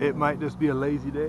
It might just be a lazy day.